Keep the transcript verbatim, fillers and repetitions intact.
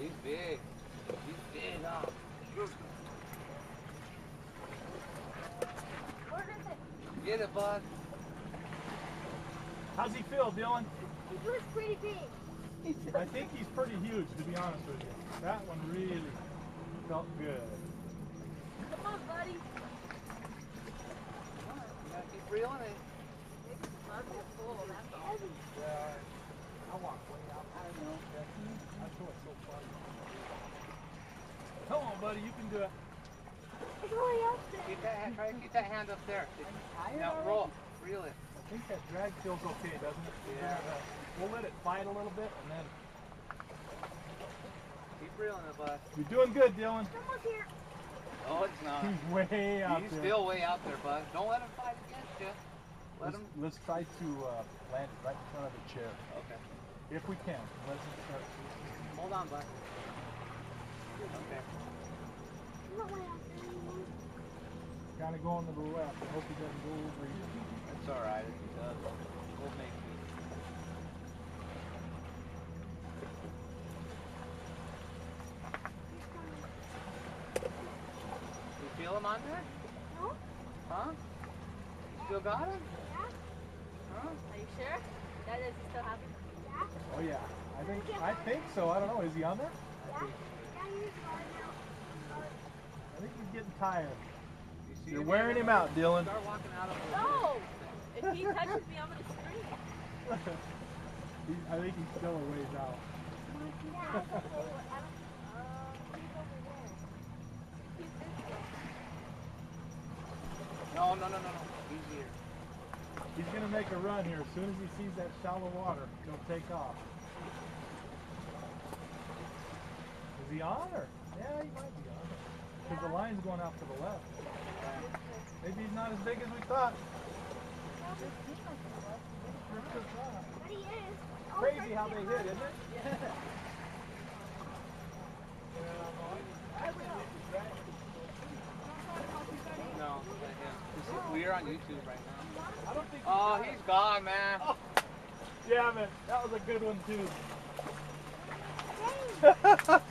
he's big. He's big, huh? Get it, bud. How's he feel, Dylan? He looks pretty big. I think he's pretty huge, to be honest with you. That one really felt good. Come on, buddy. All right, you gotta keep reeling it. It's muzzle full. That's awesome. Yeah, I walk way out. I know. I feel it's so funny. Come on, buddy. You can do it. It's really up there. Keep that, try to keep that hand up there. Now roll. Reel it. I think that drag feels okay, doesn't it? Yeah. We'll let it bite a little bit and then... Keep reeling it, bud. You're doing good, Dylan. It's almost here. No, it's not. He's way out He's there. He's still way out there, bud. Don't let him fight against you. Let let's, him... let's try to uh, land it right in front of the chair. Okay. If we can. Let's start. Hold on, bud. Okay. I'm not way out there anymore. Gotta go into the left. I hope he doesn't go over you. It's all right if he does. We'll make it. You feel him on there? No. Huh? You still got him? Yeah. Huh? Are you sure? That is, he still happy? Yeah. Oh yeah. I think I think so. I don't know. Is he on there? Yeah. Yeah, he is on now. I think he's getting tired. You You're wearing him out, Dylan. Start walking out of the no. If he touches me, I'm going to scream. I think he's still a ways out. Yeah, I don't know. Uh, he's over there. He's this way. No, no, no, no, no. He's here. He's going to make a run here. As soon as he sees that shallow water, he'll take off. Is he on or? Yeah, he might be on. Because yeah. The line's going out to the left. Yeah. Maybe he's not as big as we thought. But he is. Oh, crazy how they hit, isn't it? Yeah. No, we are on YouTube right now. I don't think oh, he's gone, man. Oh. Damn it. That was a good one, too.